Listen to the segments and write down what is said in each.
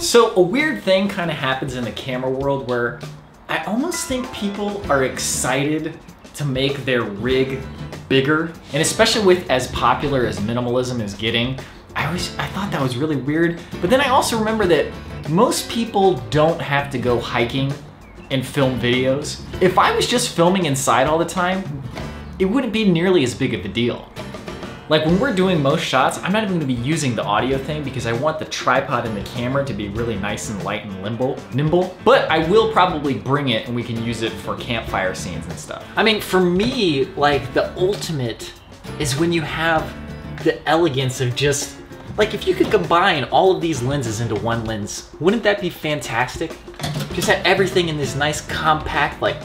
So a weird thing kind of happens in the camera world where I almost think people are excited to make their rig bigger, and especially with as popular as minimalism is getting, I thought that was really weird. But then I also remember that most people don't have to go hiking and film videos. If I was just filming inside all the time, it wouldn't be nearly as big of a deal. Like when we're doing most shots, I'm not even gonna be using the audio thing because I want the tripod and the camera to be really nice and light and nimble, but I will probably bring it and we can use it for campfire scenes and stuff. I mean, for me, like the ultimate is when you have the elegance of just, like if you could combine all of these lenses into one lens, wouldn't that be fantastic? Just have everything in this nice compact, like,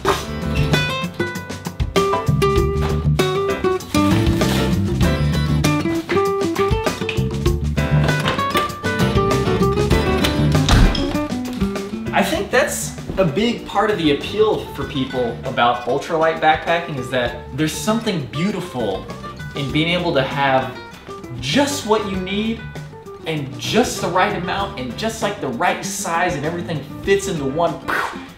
a big part of the appeal for people about ultralight backpacking is that there's something beautiful in being able to have just what you need and just the right amount and just like the right size, and everything fits into one,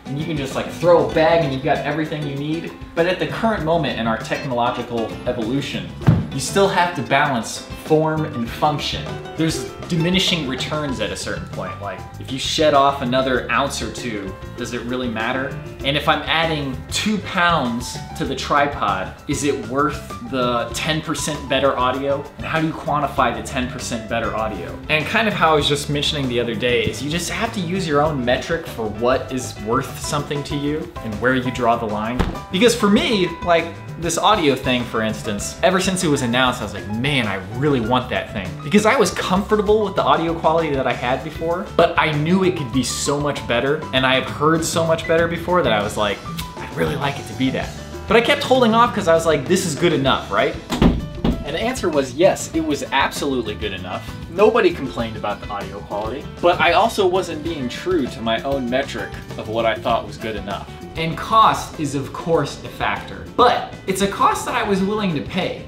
and you can just like throw a bag and you've got everything you need. But at the current moment in our technological evolution, you still have to balance form and function. There's diminishing returns at a certain point. Like if you shed off another ounce or two, does it really matter? And if I'm adding 2 pounds to the tripod, is it worth the 10% better audio? And how do you quantify the 10% better audio? And kind of how I was just mentioning the other day is you just have to use your own metric for what is worth something to you and where you draw the line. Because for me, like, this audio thing, for instance, ever since it was announced, I was like, man, I really want that thing. Because I was comfortable with the audio quality that I had before, but I knew it could be so much better, and I have heard so much better before that I was like, I'd really like it to be that. But I kept holding off because I was like, this is good enough, right? And the answer was yes, it was absolutely good enough. Nobody complained about the audio quality, but I also wasn't being true to my own metric of what I thought was good enough. And cost is of course a factor, but it's a cost that I was willing to pay.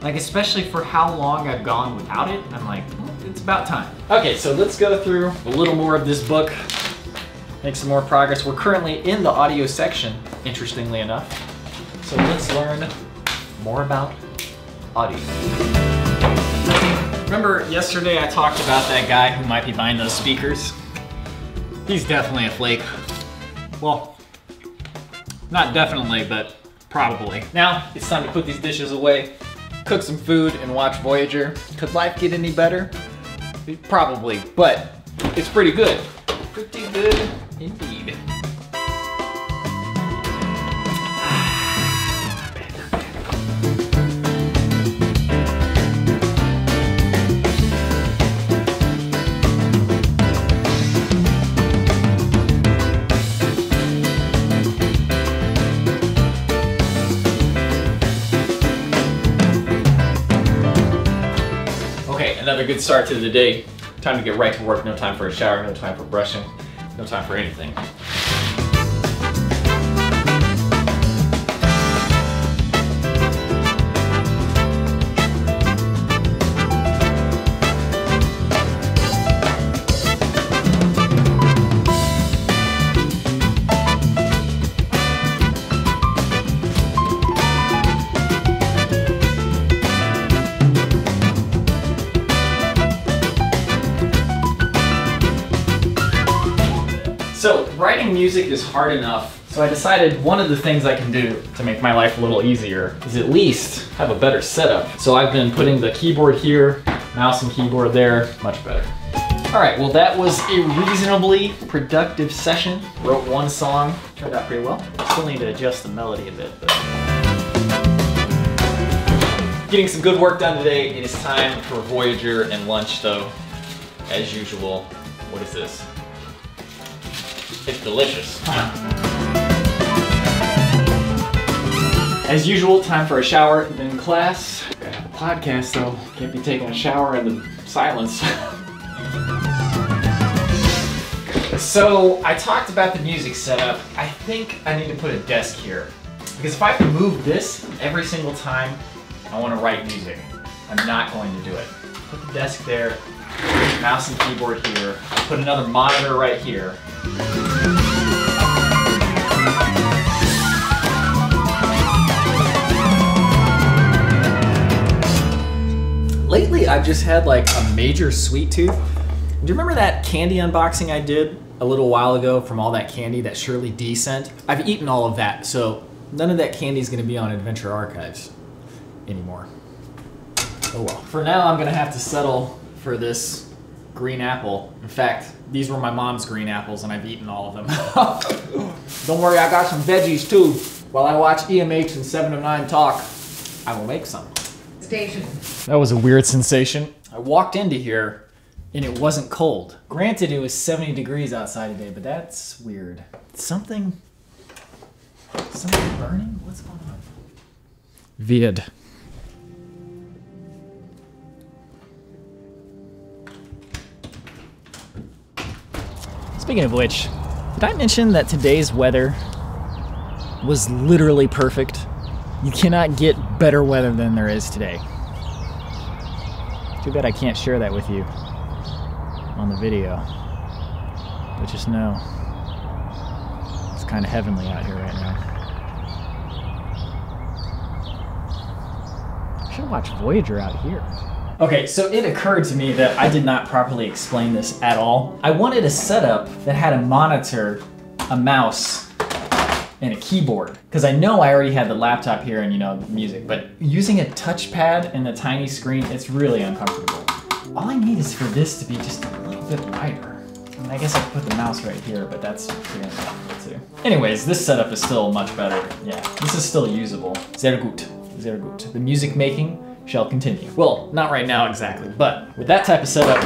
Like especially for how long I've gone without it, I'm like, it's about time. Okay, so let's go through a little more of this book, make some more progress. We're currently in the audio section, interestingly enough. So let's learn more about audio. Remember yesterday I talked about that guy who might be buying those speakers? He's definitely a flake. Well, not definitely, but probably. Now, it's time to put these dishes away, cook some food, and watch Voyager. Could life get any better? Probably, but it's pretty good. Pretty good indeed. Another good start to the day. Time to get right to work. No time for a shower, no time for brushing, no time for anything. So writing music is hard enough, so I decided one of the things I can do to make my life a little easier is at least have a better setup. So I've been putting the keyboard here, mouse and keyboard there, much better. All right, well that was a reasonably productive session. Wrote one song, turned out pretty well. Still need to adjust the melody a bit, but. Getting some good work done today. It is time for Voyager and lunch though, as usual. What is this? It's delicious. As usual, time for a shower, then class. Gotta have a podcast though. Can't be taking a shower in the silence. So I talked about the music setup. I think I need to put a desk here. Because if I can move this every single time I want to write music, I'm not going to do it. Put the desk there. mouse and keyboard here. I'll put another monitor right here. Lately, I've just had like a major sweet tooth. Do you remember that candy unboxing I did a little while ago from all that candy, that Shirley D sent? I've eaten all of that, so none of that candy is going to be on Adventure Archives anymore. Oh well. For now, I'm going to have to settle for this green apple. In fact, these were my mom's green apples, and I've eaten all of them. Don't worry, I got some veggies too. While I watch EMH and 7 of 9 talk, I will make some. Station. That was a weird sensation. I walked into here, and it wasn't cold. Granted, it was 70 degrees outside today, but that's weird. Something burning? What's going on? Weird. Speaking of which, did I mention that today's weather was literally perfect? You cannot get better weather than there is today. Too bad I can't share that with you on the video, but just know it's kind of heavenly out here right now. I should watch Voyager out here. Okay, so it occurred to me that I did not properly explain this at all. I wanted a setup that had a monitor, a mouse, and a keyboard, because I know I already had the laptop here and, you know, music, but using a touchpad and a tiny screen, it's really uncomfortable. All I need is for this to be just a little bit wider. I mean, I guess I could put the mouse right here, but that's pretty uncomfortable too. Anyways, this setup is still much better. Yeah, this is still usable. Sehr gut, sehr gut. The music making shall continue. Well, not right now exactly, but with that type of setup,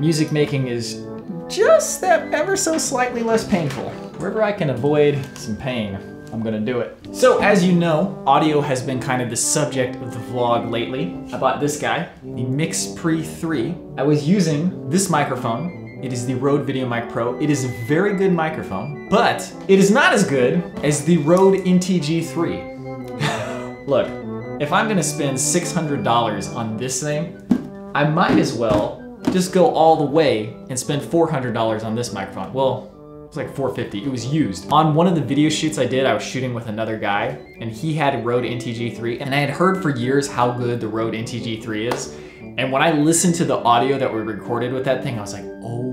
music making is just that ever so slightly less painful. Wherever I can avoid some pain, I'm gonna do it. So as you know, audio has been kind of the subject of the vlog lately. I bought this guy, the MixPre 3. I was using this microphone. It is the Rode VideoMic Pro. It is a very good microphone, but it is not as good as the Rode NTG3. Look, if I'm gonna spend $600 on this thing, I might as well just go all the way and spend $400 on this microphone. Well, it was like $450, it was used. On one of the video shoots I did, I was shooting with another guy, and he had a Rode NTG3, and I had heard for years how good the Rode NTG3 is. And when I listened to the audio that we recorded with that thing, I was like, oh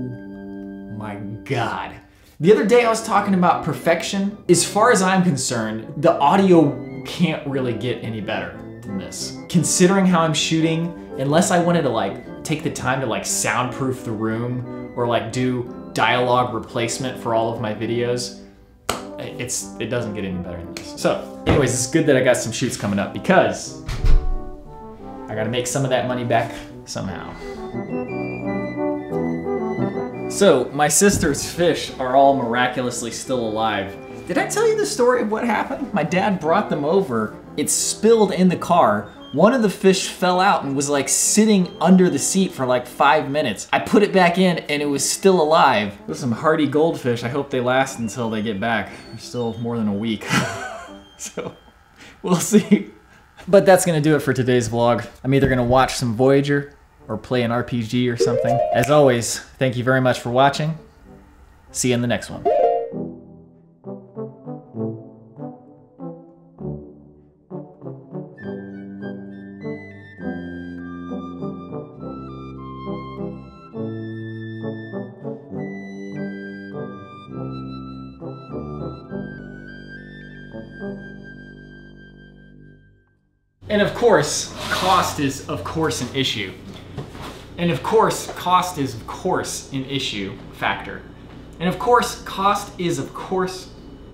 my God. The other day I was talking about perfection. As far as I'm concerned, the audio can't really get any better than this. Considering how I'm shooting, unless I wanted to like take the time to like soundproof the room or like do dialogue replacement for all of my videos, it doesn't get any better than this. So anyways, it's good that I got some shoots coming up because I gotta make some of that money back somehow. So my sister's fish are all miraculously still alive. Did I tell you the story of what happened? My dad brought them over. It spilled in the car. One of the fish fell out and was like sitting under the seat for like 5 minutes. I put it back in and it was still alive. Those are some hardy goldfish. I hope they last until they get back. They're still more than a week. So we'll see. But that's gonna do it for today's vlog. I'm either gonna watch some Voyager or play an RPG or something. As always, thank you very much for watching. See you in the next one. And of course, cost is of course an issue. And of course, cost is of course an issue factor. And of course, cost is of course